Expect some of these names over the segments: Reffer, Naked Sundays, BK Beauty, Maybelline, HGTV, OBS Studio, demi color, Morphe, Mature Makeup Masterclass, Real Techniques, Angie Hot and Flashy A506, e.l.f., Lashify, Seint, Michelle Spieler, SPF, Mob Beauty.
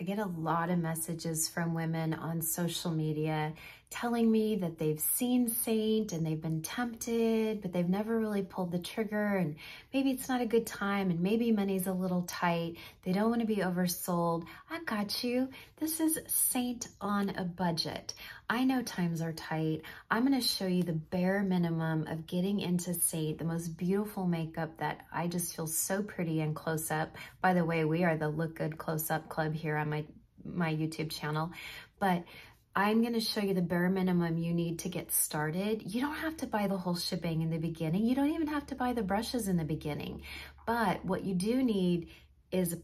I get a lot of messages from women on social media telling me that they've seen Seint and they've been tempted, but they've never really pulled the trigger, and maybe it's not a good time, and maybe money's a little tight. They don't want to be oversold. I've got you. This is Seint on a budget. I know times are tight. I'm going to show you the bare minimum of getting into Seint, the most beautiful makeup that I just feel so pretty in close up. By the way, we are the Look Good Close Up Club here on my YouTube channel, but I'm going to show you the bare minimum you need to get started. You don't have to buy the whole shebang in the beginning. You don't even have to buy the brushes in the beginning. But what you do need is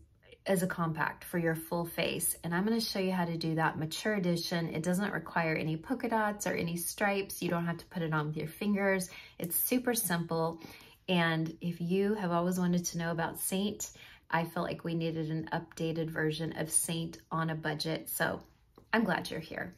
a compact for your full face. And I'm going to show you how to do that mature edition. It doesn't require any polka dots or any stripes. You don't have to put it on with your fingers. It's super simple. And if you have always wanted to know about Seint, I felt like we needed an updated version of Seint on a budget. So I'm glad you're here.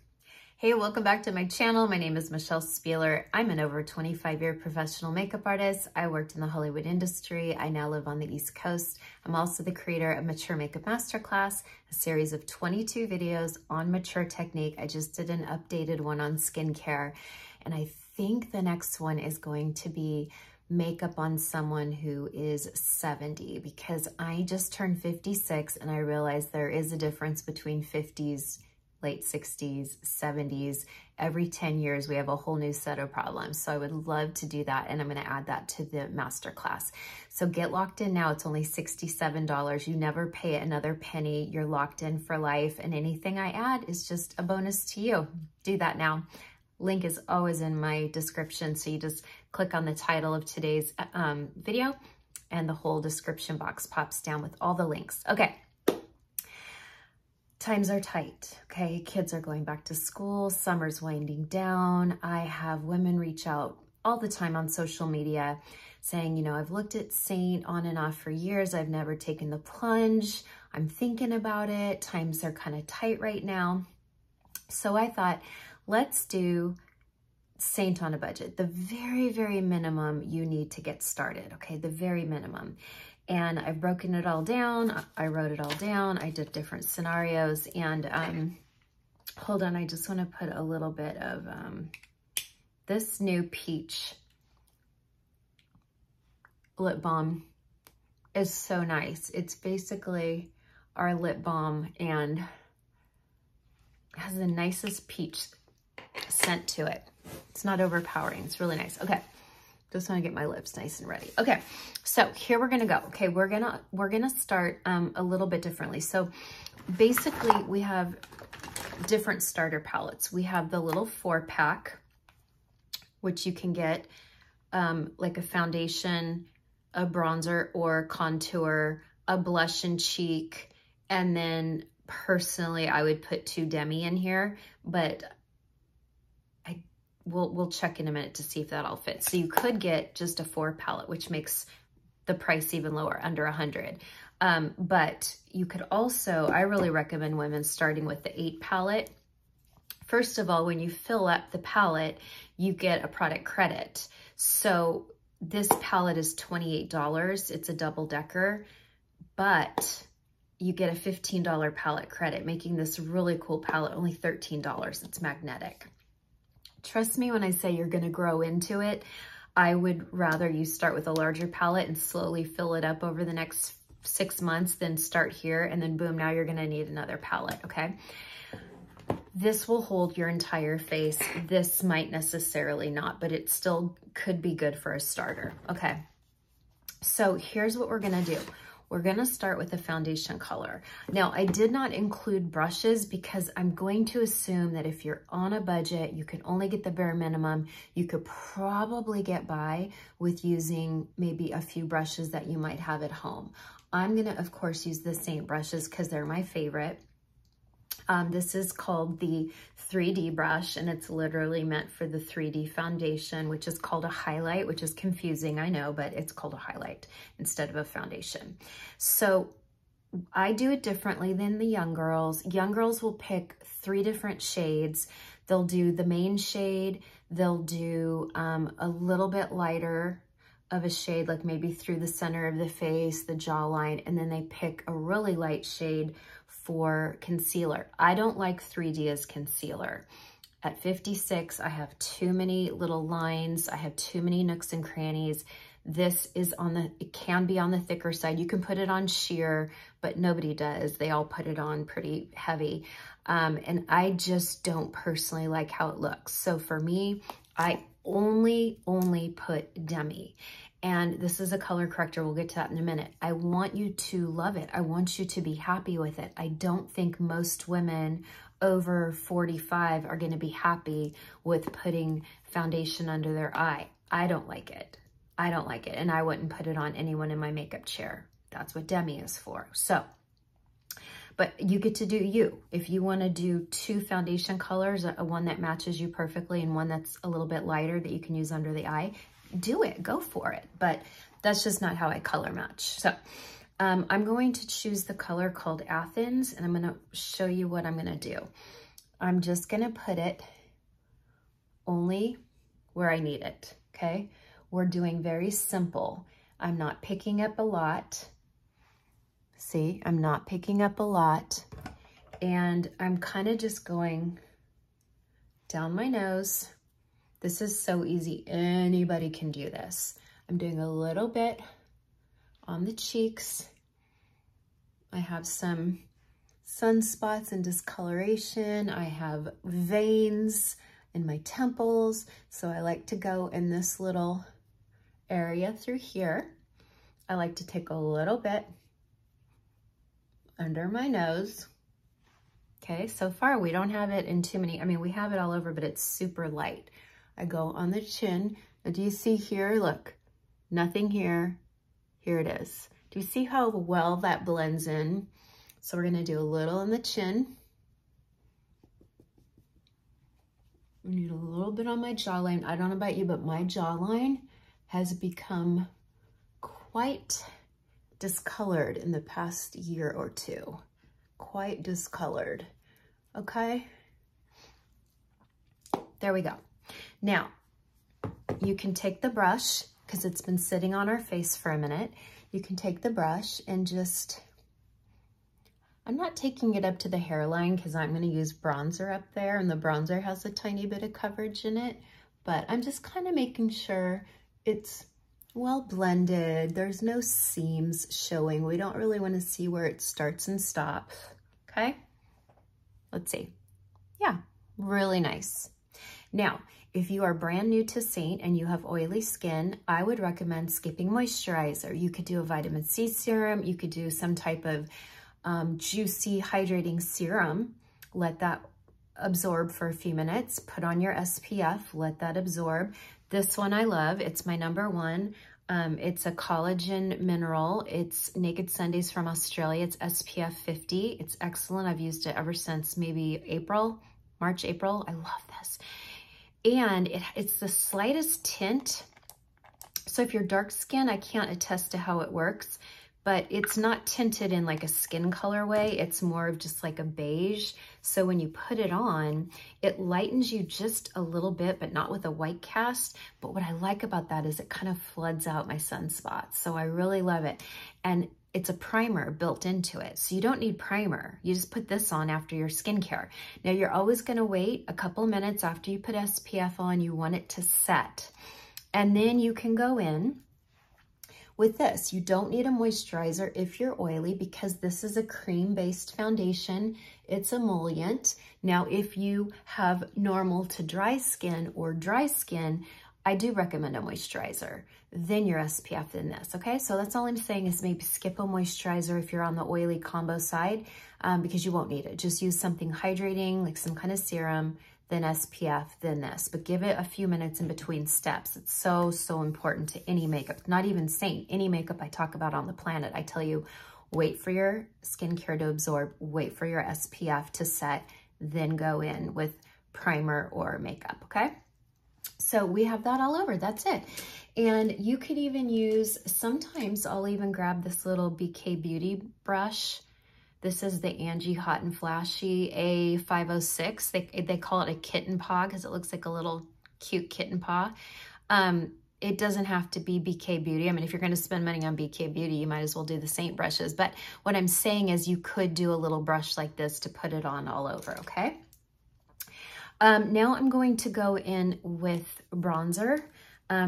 Hey, welcome back to my channel. My name is Michelle Spieler. I'm an over 25-year professional makeup artist. I worked in the Hollywood industry. I now live on the East Coast. I'm also the creator of Mature Makeup Masterclass, a series of 22 videos on mature technique. I just did an updated one on skincare, and I think the next one is going to be makeup on someone who is 70, because I just turned 56 and I realized there is a difference between 50s, late 60s, 70s. Every 10 years, we have a whole new set of problems. So I would love to do that. And I'm going to add that to the masterclass. So get locked in now. It's only $67. You never pay another penny. You're locked in for life. And anything I add is just a bonus to you. Do that now. Link is always in my description. So you just click on the title of today's video and the whole description box pops down with all the links. Okay. Times are tight, okay? Kids are going back to school, summer's winding down. I have women reach out all the time on social media saying, you know, I've looked at Seint on and off for years. I've never taken the plunge. I'm thinking about it. Times are kind of tight right now. So I thought, let's do Seint on a budget, the very, very minimum you need to get started, okay? The very minimum. And I've broken it all down. I wrote it all down. I did different scenarios. And hold on, I just want to put a little bit of this new peach lip balm is so nice. It's basically our lip balm and has the nicest peach scent to it. It's not overpowering. It's really nice. Okay. Just want to get my lips nice and ready. Okay, so here we're going to go. Okay, we're gonna start a little bit differently. So basically, we have different starter palettes. We have the little 4-pack, which you can get like a foundation, a bronzer or contour, a blush and cheek, and then personally, I would put 2 demi in here, but We'll check in a minute to see if that all fits. So you could get just a 4 palette, which makes the price even lower, under $100. But you could also, I really recommend women starting with the 8 palette. First of all, when you fill up the palette, you get a product credit. So this palette is $28. It's a double decker, but you get a $15 palette credit, making this really cool palette only $13. It's magnetic. Trust me when I say you're going to grow into it. I would rather you start with a larger palette and slowly fill it up over the next 6 months than start here and then boom, now you're going to need another palette, okay? This will hold your entire face. This might necessarily not, but it still could be good for a starter, okay? So here's what we're going to do. We're going to start with the foundation color. Now, I did not include brushes because I'm going to assume that if you're on a budget, you can only get the bare minimum. You could probably get by with using maybe a few brushes that you might have at home. I'm going to, of course, use the Seint brushes because they're my favorite. This is called the 3D brush, and it's literally meant for the 3D foundation, which is called a highlight, which is confusing, I know, but it's called a highlight instead of a foundation. So I do it differently than the young girls. Young girls will pick 3 different shades. They'll do the main shade. They'll do a little bit lighter of a shade, like maybe through the center of the face, the jawline, and then they pick a really light shade for concealer. I don't like 3D as concealer. At 56, I have too many little lines. I have too many nooks and crannies. This is on the, it can be on the thicker side. You can put it on sheer, but nobody does. They all put it on pretty heavy. And I just don't personally like how it looks. So for me, I only put demi. And this is a color corrector. We'll get to that in a minute. I want you to love it. I want you to be happy with it. I don't think most women over 45 are going to be happy with putting foundation under their eye. I don't like it. I don't like it. And I wouldn't put it on anyone in my makeup chair. That's what demi is for. So, but you get to do you. If you want to do two foundation colors, one that matches you perfectly and one that's a little bit lighter that you can use under the eye, do it, go for it. But that's just not how I color match. So I'm going to choose the color called Athens, and I'm going to show you what I'm going to do. I'm just going to put it only where I need it, okay? We're doing very simple. I'm not picking up a lot. See, I'm not picking up a lot. And I'm kind of just going down my nose. This is so easy. Anybody can do this. I'm doing a little bit on the cheeks. I have some sunspots and discoloration. I have veins in my temples. So I like to go in this little area through here. I like to take a little bit under my nose. Okay, so far we don't have it in too many. I mean, we have it all over, but it's super light. I go on the chin. Now, do you see here? Look, nothing here. Here it is. Do you see how well that blends in? So we're gonna do a little on the chin. We need a little bit on my jawline. I don't know about you, but my jawline has become quite discolored in the past year or two. Quite discolored. Okay? There we go. Now, you can take the brush, because it's been sitting on our face for a minute. You can take the brush and just, I'm not taking it up to the hairline because I'm going to use bronzer up there, and the bronzer has a tiny bit of coverage in it, but I'm just kind of making sure it's well blended. There's no seams showing. We don't really want to see where it starts and stops. Okay? Let's see. Yeah, really nice. Now, if you are brand new to Seint and you have oily skin, I would recommend skipping moisturizer. You could do a vitamin C serum. You could do some type of juicy hydrating serum. Let that absorb for a few minutes. Put on your SPF. Let that absorb. This one I love. It's my number one. It's a collagen mineral. It's Naked Sundays from Australia. It's SPF 50. It's excellent. I've used it ever since maybe April, March, April. I love this. And it's the slightest tint. So if you're dark skin, I can't attest to how it works, but it's not tinted in like a skin color way. It's more of just like a beige. So when you put it on, it lightens you just a little bit, but not with a white cast. But what I like about that is it kind of floods out my sunspots. So I really love it. And it's a primer built into it. So you don't need primer. You just put this on after your skincare. Now you're always going to wait a couple minutes after you put SPF on. You want it to set. And then you can go in with this. You don't need a moisturizer if you're oily because this is a cream-based foundation. It's emollient. Now, if you have normal to dry skin or dry skin, I do recommend a moisturizer, then your SPF, then this, okay? So that's all I'm saying is maybe skip a moisturizer if you're on the oily combo side because you won't need it. Just use something hydrating, like some kind of serum, then SPF, then this. But give it a few minutes in between steps. It's so, so important to any makeup, not even Seint, any makeup I talk about on the planet. I tell you, wait for your skincare to absorb, wait for your SPF to set, then go in with primer or makeup, okay? So we have that all over, that's it. And you could even use, sometimes I'll even grab this little BK Beauty brush. This is the Angie Hot and Flashy A506. They call it a kitten paw because it looks like a little cute kitten paw. it doesn't have to be BK Beauty. I mean, if you're going to spend money on BK Beauty, you might as well do the Seint brushes. But what I'm saying is you could do a little brush like this to put it on all over, okay? Now I'm going to go in with bronzer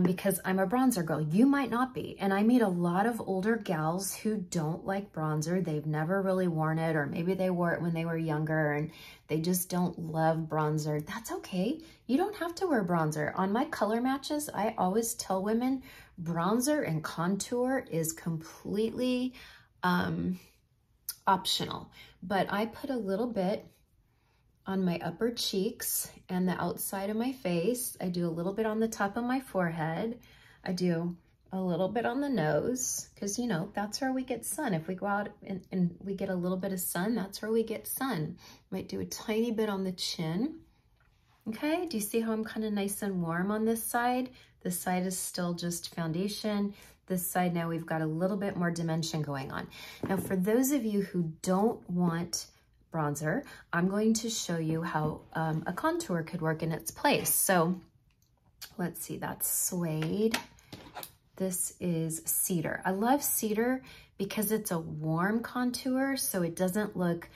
because I'm a bronzer girl. You might not be. And I meet a lot of older gals who don't like bronzer. They've never really worn it, or maybe they wore it when they were younger and they just don't love bronzer. That's okay. You don't have to wear bronzer. On my color matches, I always tell women bronzer and contour is completely optional. But I put a little bit on my upper cheeks and the outside of my face. I do a little bit on the top of my forehead. I do a little bit on the nose because, you know, that's where we get sun. If we go out and we get a little bit of sun, that's where we get sun. Might do a tiny bit on the chin. Okay, do you see how I'm kind of nice and warm on this side? This side is still just foundation. This side now we've got a little bit more dimension going on. Now for those of you who don't want bronzer, I'm going to show you how a contour could work in its place. So let's see, that's suede. This is cedar. I love cedar because it's a warm contour, so it doesn't look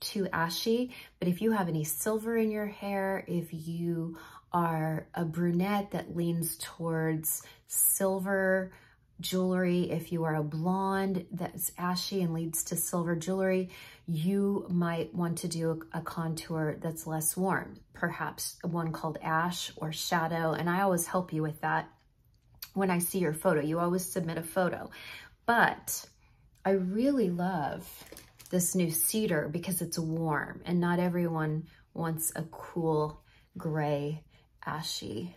too ashy. But if you have any silver in your hair, if you are a brunette that leans towards silver jewelry, if you are a blonde that's ashy and leads to silver jewelry, you might want to do a contour that's less warm, perhaps one called ash or shadow. And I always help you with that when I see your photo. You always submit a photo. But I really love this new cedar because it's warm, and not everyone wants a cool gray ashy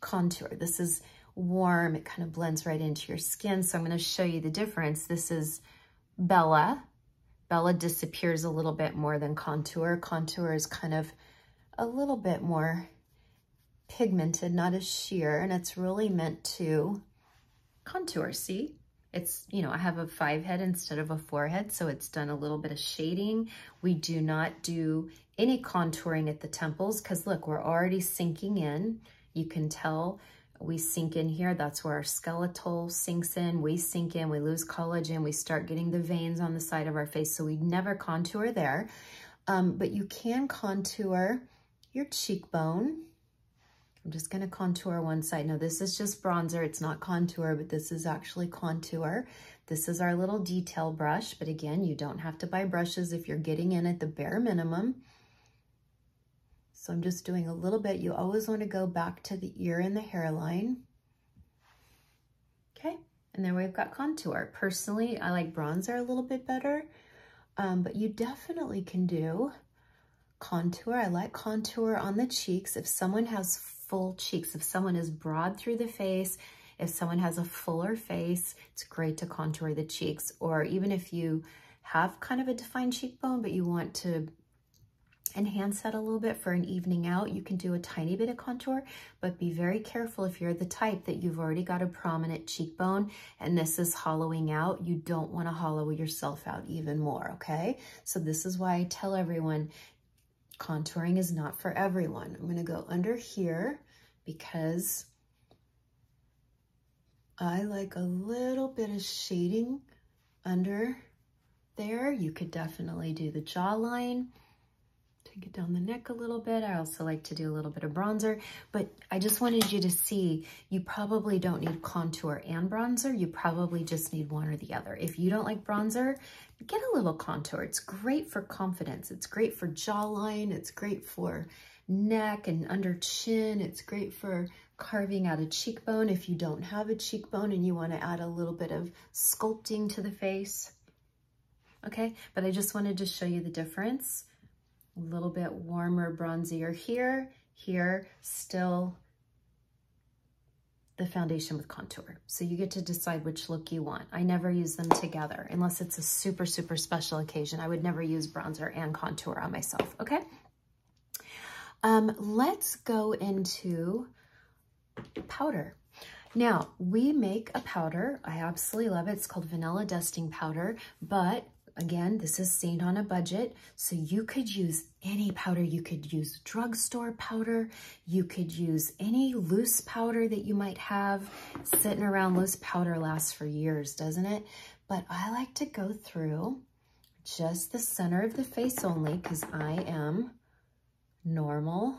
contour. This is warm, it kind of blends right into your skin. So I'm going to show you the difference. This is Bella. Bella disappears a little bit more than contour. Contour is kind of a little bit more pigmented, not as sheer, and it's really meant to contour. See, it's, you know, I have a 5 head instead of a 4 head, so it's done a little bit of shading. We do not do any contouring at the temples because look, we're already sinking in. You can tell we sink in here. That's where our skeletal sinks in. We sink in, we lose collagen, we start getting the veins on the side of our face. So we never contour there. But you can contour your cheekbone. I'm just going to contour one side. Now this is just bronzer. It's not contour, but this is actually contour. This is our little detail brush. But again, you don't have to buy brushes if you're getting in at the bare minimum. So I'm just doing a little bit. You always want to go back to the ear and the hairline. Okay, and then we've got contour. Personally, I like bronzer a little bit better, but you definitely can do contour. I like contour on the cheeks. If someone has full cheeks, if someone is broad through the face, if someone has a fuller face, it's great to contour the cheeks. Or even if you have kind of a defined cheekbone, but you want to enhance that a little bit for an evening out, you can do a tiny bit of contour, but be very careful if you're the type that you've already got a prominent cheekbone and this is hollowing out. You don't want to hollow yourself out even more, okay? So this is why I tell everyone contouring is not for everyone. I'm going to go under here because I like a little bit of shading under there. You could definitely do the jawline. Take it down the neck a little bit. I also like to do a little bit of bronzer, but I just wanted you to see you probably don't need contour and bronzer. You probably just need one or the other. If you don't like bronzer, get a little contour. It's great for confidence. It's great for jawline. It's great for neck and under chin. It's great for carving out a cheekbone. If you don't have a cheekbone and you want to add a little bit of sculpting to the face, okay? But I just wanted to show you the difference. A little bit warmer, bronzier here, here, still the foundation with contour. So you get to decide which look you want. I never use them together unless it's a super, super special occasion. I would never use bronzer and contour on myself, okay? Let's go into powder. Now, we make a powder. I absolutely love it. It's called vanilla dusting powder, but Again, this is Seint on a budget, so you could use any powder. You could use drugstore powder. You could use any loose powder that you might have sitting around. Loose powder lasts for years, doesn't it? But I like to go through just the center of the face only because I am normal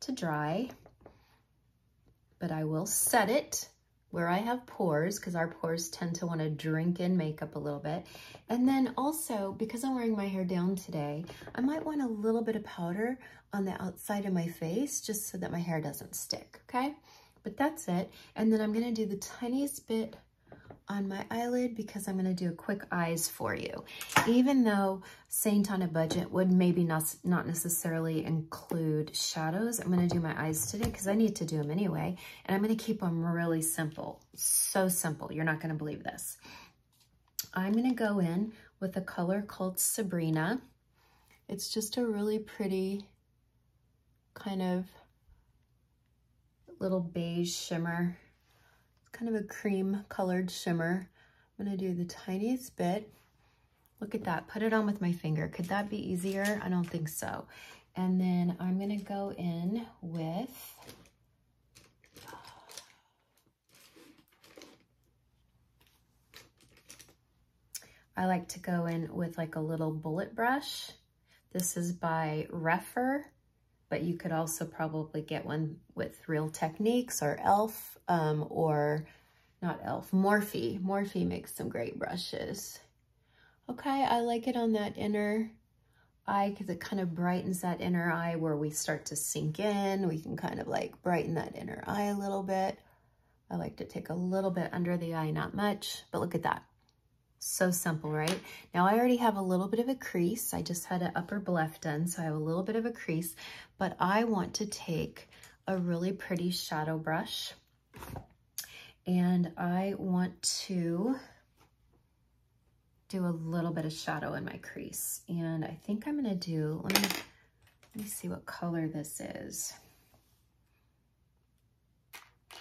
to dry, but I will set it where I have pores, because our pores tend to want to drink in makeup a little bit. And then also, because I'm wearing my hair down today, I might want a little bit of powder on the outside of my face just so that my hair doesn't stick, okay? But that's it. And then I'm going to do the tiniest bit on my eyelid because I'm going to do a quick eyes for you. Even though Seint on a budget would maybe not necessarily include shadows, I'm going to do my eyes today because I need to do them anyway. And I'm going to keep them really simple. So simple. You're not going to believe this. I'm going to go in with a color called Sabrina. It's just a really pretty kind of little beige shimmer. Kind of a cream colored shimmer. I'm gonna do the tiniest bit. Look at that, put it on with my finger. Could that be easier? I don't think so. And then I'm gonna go in with like a little bullet brush. This is by Reffer, but you could also probably get one with Real Techniques or Elf, or not Elf, Morphe. Morphe makes some great brushes. Okay, I like it on that inner eye because it kind of brightens that inner eye where we start to sink in. We can kind of like brighten that inner eye a little bit. I like to take a little bit under the eye, not much, but look at that. So simple, right? Now I already have a little bit of a crease. I just had an upper blush done, so I have a little bit of a crease, but I want to take a really pretty shadow brush and I want to do a little bit of shadow in my crease. And I think I'm gonna do, let me see what color this is. I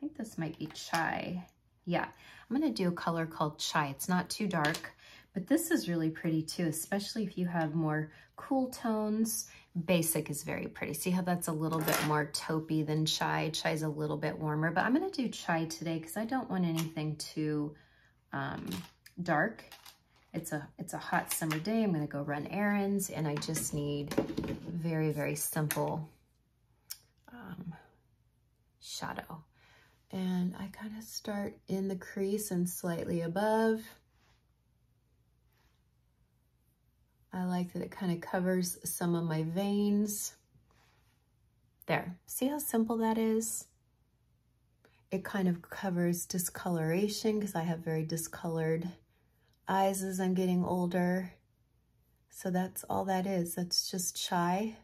think this might be chai. Yeah, I'm gonna do a color called Chai. It's not too dark, but this is really pretty too, especially if you have more cool tones. Basic is very pretty. See how that's a little bit more taupey than Chai? Chai's a little bit warmer, but I'm gonna do Chai today because I don't want anything too dark. It's a hot summer day. I'm gonna go run errands and I just need very, very simple shadow. And I kind of start in the crease and slightly above. I like that it kind of covers some of my veins. There, see how simple that is? It kind of covers discoloration because I have very discolored eyes as I'm getting older. So that's all that is. That's just Chai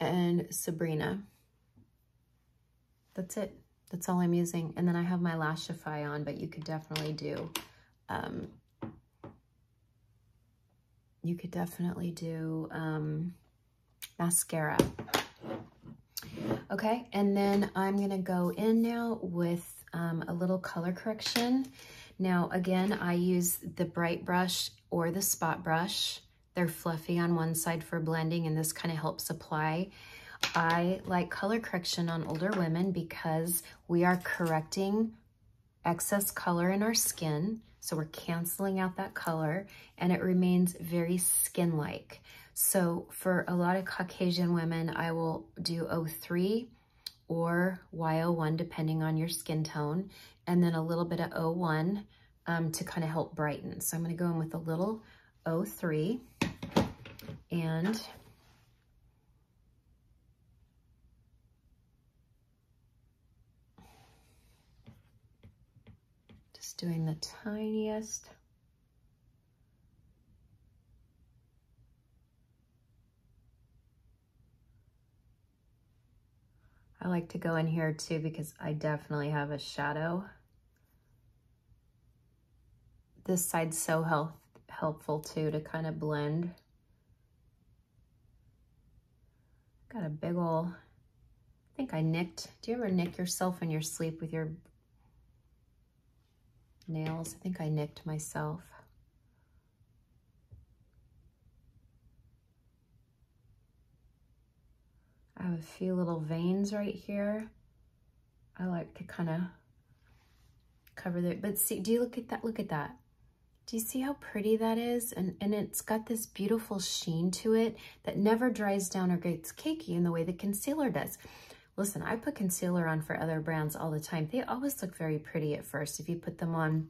and Sabrina. That's it. That's all I'm using. And then I have my Lashify on, but you could definitely do, mascara. Okay. And then I'm going to go in now with, a little color correction. Now, again, I use the bright brush or the spot brush. They're fluffy on one side for blending, and this kind of helps apply. I like color correction on older women because we are correcting excess color in our skin. So we're canceling out that color and it remains very skin-like. So for a lot of Caucasian women, I will do 03 or Y01 depending on your skin tone, and then a little bit of 01 to kind of help brighten. So I'm going to go in with a little 03 and doing the tiniest. I like to go in here too because I definitely have a shadow. This side's so helpful too to kind of blend. Got a big ol', I think I nicked. Do you ever nick yourself in your sleep with your nails. I think I nicked myself. I have a few little veins right here. I like to kind of cover that, but see, do you look at that? Look at that. Do you see how pretty that is? And it's got this beautiful sheen to it that never dries down or gets cakey in the way the concealer does. Listen, I put concealer on for other brands all the time. They always look very pretty at first. If you put them on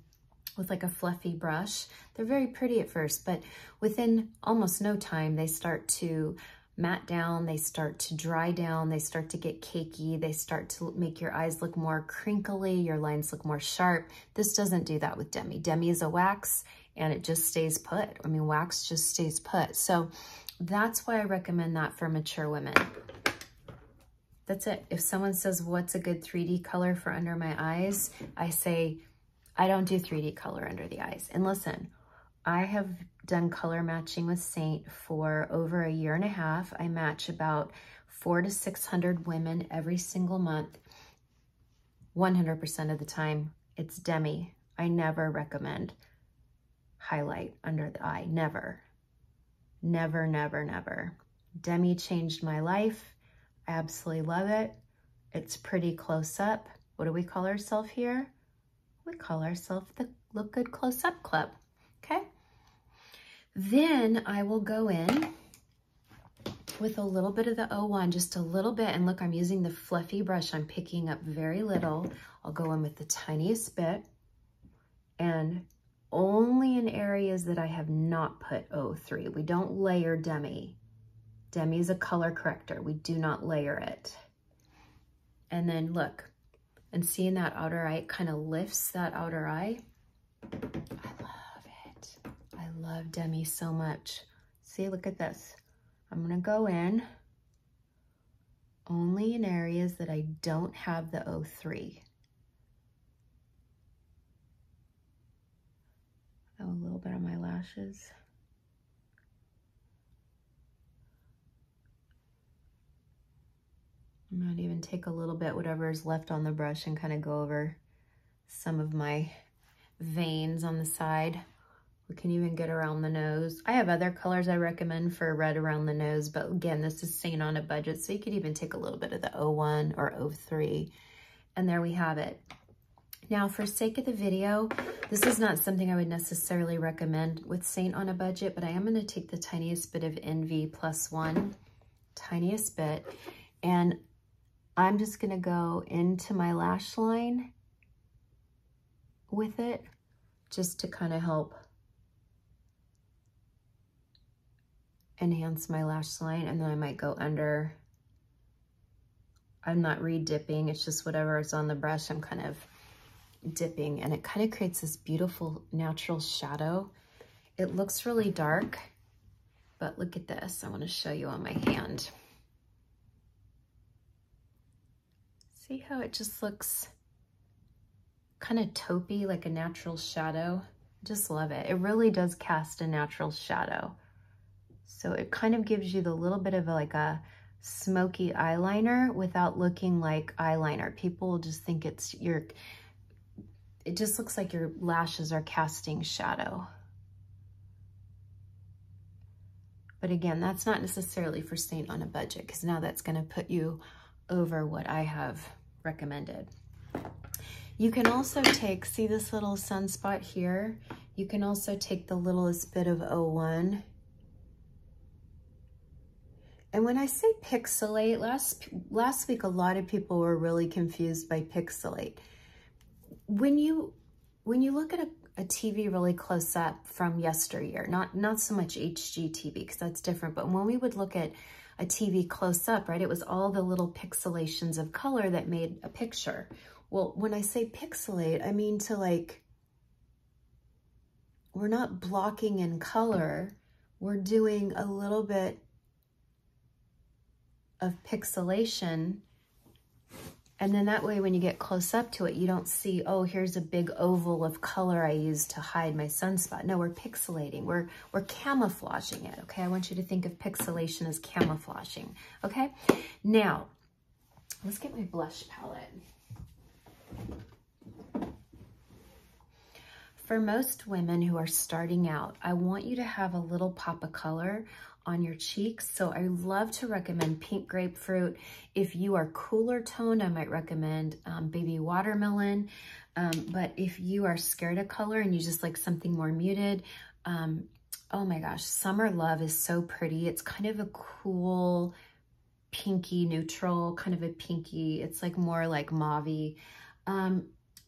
with like a fluffy brush, they're very pretty at first, but within almost no time, they start to matte down, they start to dry down, they start to get cakey, they start to make your eyes look more crinkly, your lines look more sharp. This doesn't do that with Demi. Demi is a wax and it just stays put. I mean, wax just stays put. So that's why I recommend that for mature women. That's it. If someone says, what's a good 3D color for under my eyes? I say, I don't do 3D color under the eyes. And listen, I have done color matching with Seint for over a year and a half. I match about 400 to 600 women every single month. 100% of the time, it's Demi. I never recommend highlight under the eye, never. Never, never, never. Demi changed my life. I absolutely love it. It's pretty close up. What do we call ourselves here? We call ourselves the Look Good Close Up Club. Okay, then I will go in with a little bit of the O1, just a little bit, and look, I'm using the fluffy brush. I'm picking up very little. I'll go in with the tiniest bit, and only in areas that I have not put O3. We don't layer Demi. Demi is a color corrector. We do not layer it. And then look, and seeing that outer eye, it kind of lifts that outer eye. I love Demi so much. See, look at this. I'm gonna go in only in areas that I don't have the O3. I have a little bit on my lashes. I might even take a little bit, whatever is left on the brush, and kind of go over some of my veins on the side. We can even get around the nose. I have other colors I recommend for red around the nose, but again, this is Seint on a budget, so you could even take a little bit of the O1 or O3, and there we have it. Now, for sake of the video, this is not something I would necessarily recommend with Seint on a budget, but I am gonna take the tiniest bit of NV plus one, tiniest bit, and I'm just gonna go into my lash line with it, just to kind of help enhance my lash line, and then I might go under. I'm not re-dipping, it's just whatever is on the brush, I'm kind of dipping, and it kind of creates this beautiful natural shadow. It looks really dark, but look at this. I want to show you on my hand. See how it just looks kind of taupey, like a natural shadow? Just love it. It really does cast a natural shadow. So it kind of gives you the little bit of like a smoky eyeliner without looking like eyeliner. People will just think it's your, it just looks like your lashes are casting shadow. But again, that's not necessarily for Seint on a budget, because now that's going to put you over what I have recommended. You can also take, see this little sunspot here? You can also take the littlest bit of O1. And when I say pixelate, last week a lot of people were really confused by pixelate. When you look at a TV really close up from yesteryear, not so much HGTV, because that's different, but when we would look at a TV close up, right, it was all the little pixelations of color that made a picture. Well, when I say pixelate, I mean to, like, we're not blocking in color, we're doing a little bit of pixelation, and then that way when you get close up to it, you don't see, oh, here's a big oval of color I used to hide my sunspot. No, we're pixelating, we're camouflaging it, okay? I want you to think of pixelation as camouflaging, okay? Now, let's get my blush palette. For most women who are starting out, I want you to have a little pop of color on your cheeks. So I love to recommend pink grapefruit. If you are cooler toned, I might recommend baby watermelon. But if you are scared of color and you just like something more muted, oh my gosh, Summer Love is so pretty. It's kind of a cool pinky neutral, kind of a pinky. It's like more like mauve-y.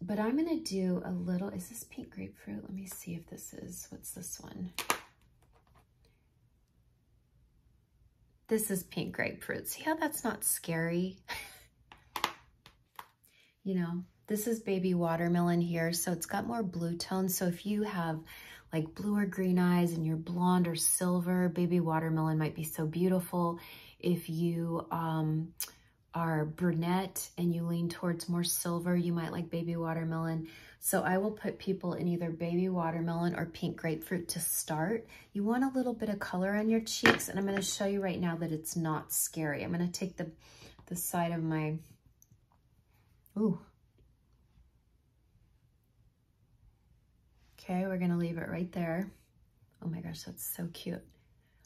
But I'm gonna do a little, is this pink grapefruit? Let me see if this is, what's this one? This is pink grapefruit. See how that's not scary? You know, this is baby watermelon here, so it's got more blue tones. So if you have like blue or green eyes and you're blonde or silver, baby watermelon might be so beautiful. If you, are brunette and you lean towards more silver, you might like baby watermelon. So I will put people in either baby watermelon or pink grapefruit to start. You want a little bit of color on your cheeks, and I'm going to show you right now that it's not scary. I'm going to take the side of my, ooh. Okay, we're going to leave it right there. Oh my gosh, that's so cute.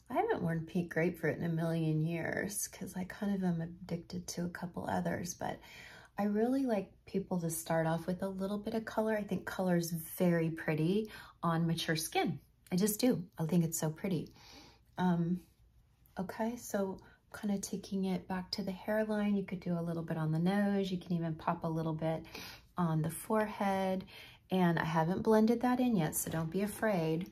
I haven't worn pink grapefruit in a million years because I kind of am addicted to a couple others, but I really like people to start off with a little bit of color. I think color is very pretty on mature skin. I just do. I think it's so pretty. Okay, so I'm kind of taking it back to the hairline. You could do a little bit on the nose. You can even pop a little bit on the forehead. And I haven't blended that in yet, so don't be afraid.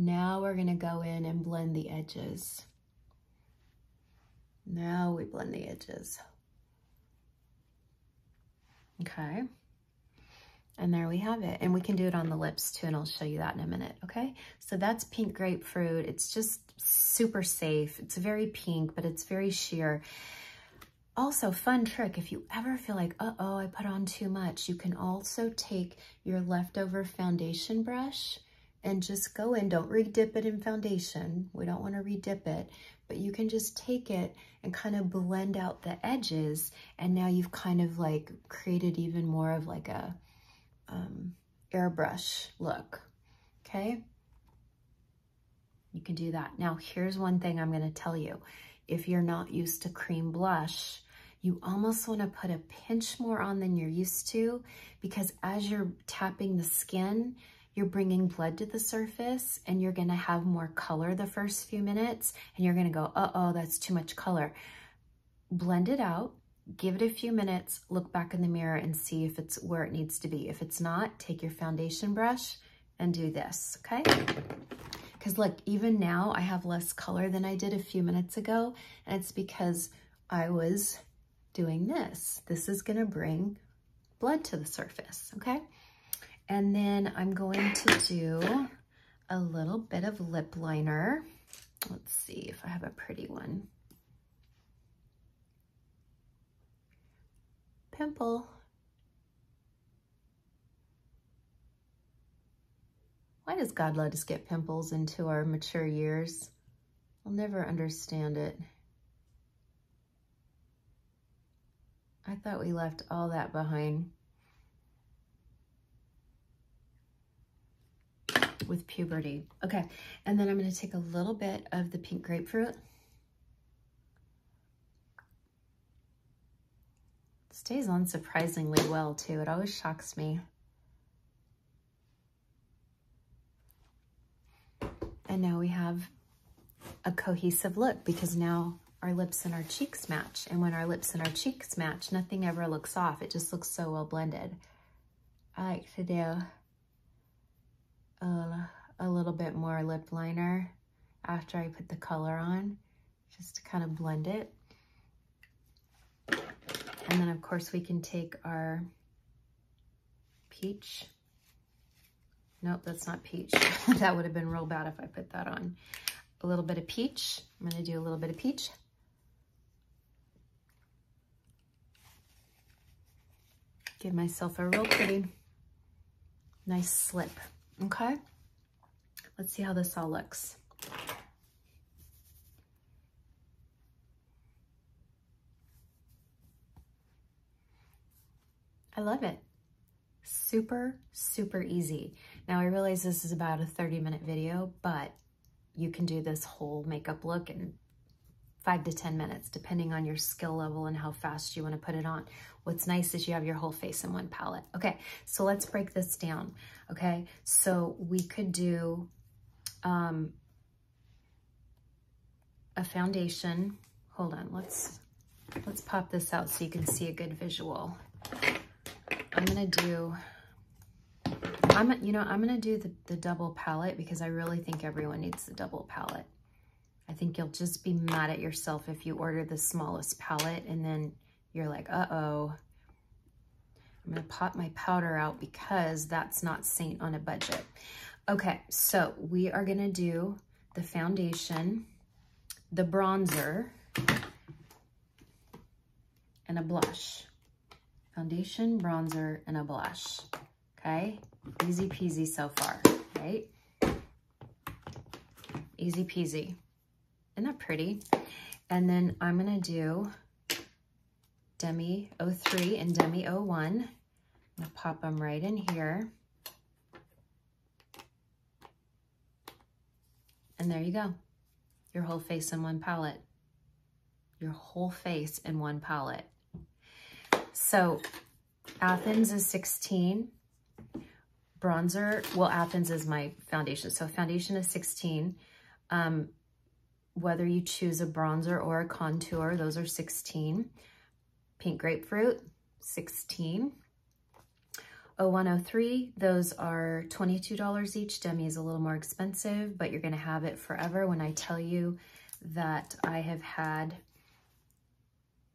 Now we're gonna go in and blend the edges. Now we blend the edges. Okay, and there we have it. And we can do it on the lips too, and I'll show you that in a minute, okay? So that's pink grapefruit. It's just super safe. It's very pink, but it's very sheer. Also, fun trick, if you ever feel like, uh-oh, I put on too much, you can also take your leftover foundation brush and just go in, don't re-dip it in foundation. We don't want to re-dip it, but you can just take it and kind of blend out the edges. And now you've kind of like created even more of like a airbrush look, okay? You can do that. Now, here's one thing I'm gonna tell you. If you're not used to cream blush, you almost want to put a pinch more on than you're used to, because as you're tapping the skin, you're bringing blood to the surface and you're gonna have more color the first few minutes, and you're gonna go, uh-oh, that's too much color. Blend it out, give it a few minutes, look back in the mirror and see if it's where it needs to be. If it's not, take your foundation brush and do this, okay? Because look, even now I have less color than I did a few minutes ago, and it's because I was doing this. This is gonna bring blood to the surface, okay? And then I'm going to do a little bit of lip liner. Let's see if I have a pretty one. Pimple. Why does God let us get pimples into our mature years? I'll never understand it. I thought we left all that behind with puberty. Okay, and then I'm gonna take a little bit of the pink grapefruit. It stays on surprisingly well too. It always shocks me. And now we have a cohesive look, because now our lips and our cheeks match. And when our lips and our cheeks match, nothing ever looks off. It just looks so well blended. I like to do a little bit more lip liner after I put the color on, just to kind of blend it. And then of course we can take our peach. Nope, that's not peach. That would have been real bad if I put that on. A little bit of peach. I'm gonna do a little bit of peach. Give myself a real pretty, nice slip. Okay, let's see how this all looks. I love it. super, super easy. Now I realize this is about a 30-minute video, but you can do this whole makeup look in 5 to 10 minutes, depending on your skill level and how fast you want to put it on. What's nice is you have your whole face in one palette. Okay, so let's break this down. Okay, so we could do a foundation. Hold on, let's pop this out so you can see a good visual. I'm gonna do the double palette because I really think everyone needs the double palette. I think you'll just be mad at yourself if you order the smallest palette and then you're like, uh-oh. I'm gonna pop my powder out because that's not Seint on a budget. Okay, so we are gonna do the foundation, the bronzer, and a blush. Foundation, bronzer, and a blush. Okay, easy peasy so far, right? Easy peasy. Isn't that pretty? And then I'm gonna do Demi 03 and Demi 01. I'm gonna pop them right in here. And there you go. Your whole face in one palette. Your whole face in one palette. So Athens is 16. Bronzer, well, Athens is my foundation. So foundation is 16. Whether you choose a bronzer or a contour, those are 16. Pink grapefruit, 16. 0103, those are $22 each. Demi is a little more expensive, but you're gonna have it forever. When I tell you that I have had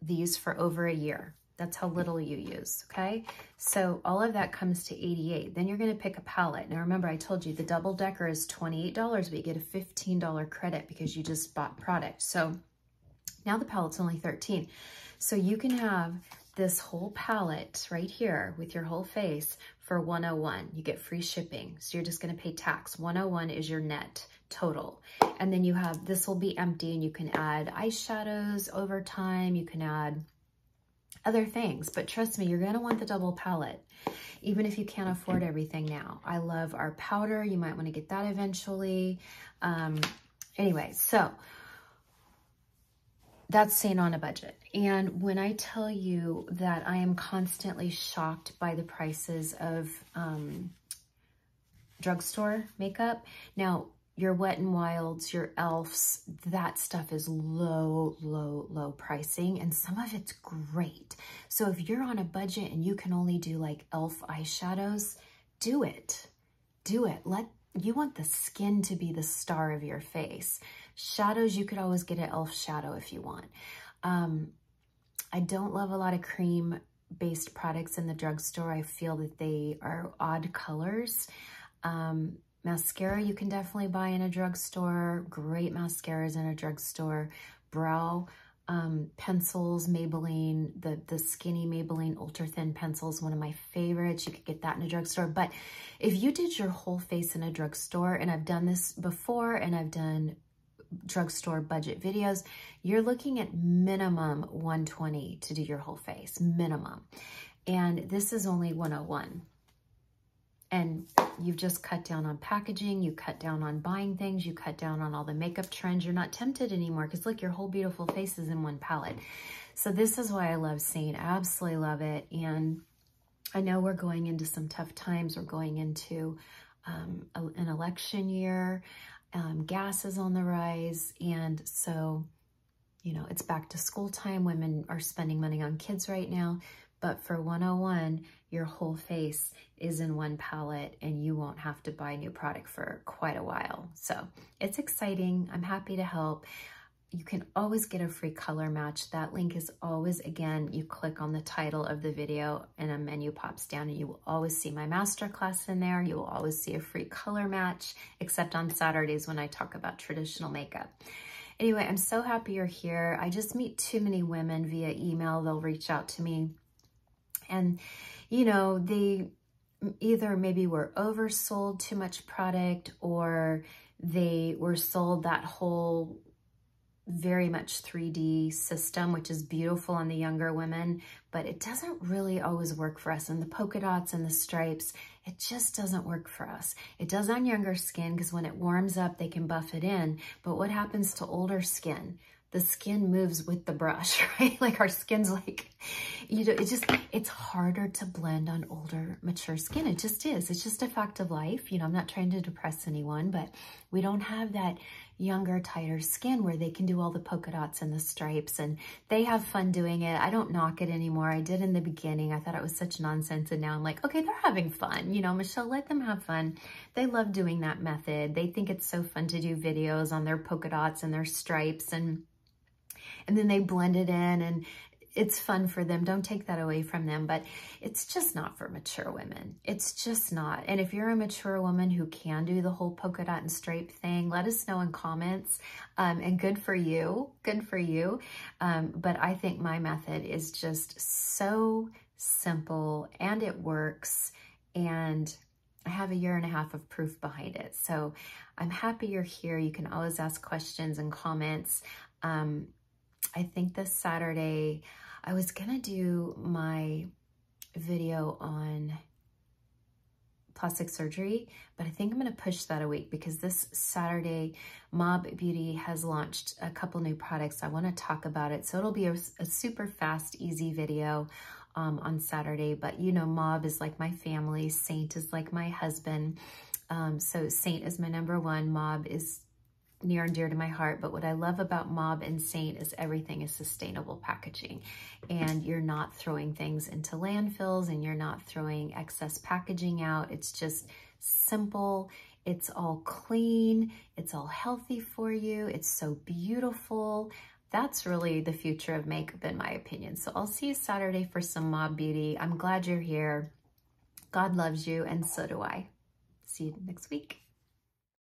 these for over a year, that's how little you use, okay? So all of that comes to $88. Then you're gonna pick a palette. Now remember, I told you the double decker is $28, but you get a $15 credit because you just bought product. So now the palette's only $13. So you can have this whole palette right here with your whole face for $101. You get free shipping. So you're just gonna pay tax. $101 is your net total. And then you have, this will be empty and you can add eyeshadows over time. You can add other things, but trust me, you're gonna want the double palette, even if you can't afford everything now. I love our powder. You might wanna get that eventually. Anyway, so that's Seint on a budget. And when I tell you that I am constantly shocked by the prices of drugstore makeup, now your Wet n Wilds, your e.l.f.'s, that stuff is low, low, low pricing, and some of it's great. So if you're on a budget and you can only do like e.l.f. eyeshadows, do it. Do it. You want the skin to be the star of your face. Shadows, you could always get an e.l.f. shadow if you want. I don't love a lot of cream-based products in the drugstore. I feel that they are odd colors. Mascara you can definitely buy in a drugstore. Great mascaras in a drugstore. Brow pencils, Maybelline, the skinny Maybelline Ultra Thin pencils, one of my favorites. You could get that in a drugstore. But if you did your whole face in a drugstore, and I've done this before and I've done drugstore budget videos, you're looking at minimum $120 to do your whole face, minimum. And this is only $101. And you've just cut down on packaging, you cut down on buying things, you cut down on all the makeup trends. You're not tempted anymore because look, your whole beautiful face is in one palette. So this is why I love Seint. I absolutely love it. And I know we're going into some tough times. We're going into an election year. Gas is on the rise. And so, you know, it's back to school time. Women are spending money on kids right now. But for $101, your whole face is in one palette and you won't have to buy new product for quite a while. So it's exciting. I'm happy to help. You can always get a free color match. That link is always, again, you click on the title of the video and a menu pops down and you will always see my masterclass in there. You will always see a free color match, except on Saturdays when I talk about traditional makeup. Anyway, I'm so happy you're here. I just meet too many women via email. They'll reach out to me. And, you know, they either maybe were oversold too much product or they were sold that whole very much 3D system, which is beautiful on the younger women, but it doesn't really always work for us. And the polka dots and the stripes, it just doesn't work for us. It does on younger skin because when it warms up, they can buff it in. But what happens to older skin? The skin moves with the brush, right? Like our skin's like, you know, it's harder to blend on older, mature skin. It just is. It's just a fact of life. You know, I'm not trying to depress anyone, but we don't have that younger, tighter skin where they can do all the polka dots and the stripes, and they have fun doing it. I don't knock it anymore. I did in the beginning. I thought it was such nonsense, and now I'm like, okay, they're having fun. You know, Michelle, let them have fun. They love doing that method. They think it's so fun to do videos on their polka dots and their stripes, and then they blend it in, and it's fun for them. Don't take that away from them, but it's just not for mature women. It's just not. And if you're a mature woman who can do the whole polka dot and stripe thing, let us know in comments, and good for you. Good for you. But I think my method is just so simple, and it works, and I have a year and a half of proof behind it. So I'm happy you're here. You can always ask questions and comments. I think this Saturday, I was going to do my video on plastic surgery, but I think I'm going to push that a week because this Saturday, Mob Beauty has launched a couple new products. I want to talk about it. So it'll be a super fast, easy video on Saturday, but you know, Mob is like my family. Seint is like my husband. So Seint is my number one. Mob is near and dear to my heart, but what I love about Mob and Seint is everything is sustainable packaging, and you're not throwing things into landfills, and you're not throwing excess packaging out. It's just simple. It's all clean. It's all healthy for you. It's so beautiful. That's really the future of makeup, in my opinion. So I'll see you Saturday for some Mob Beauty. I'm glad you're here. God loves you, and so do I. See you next week.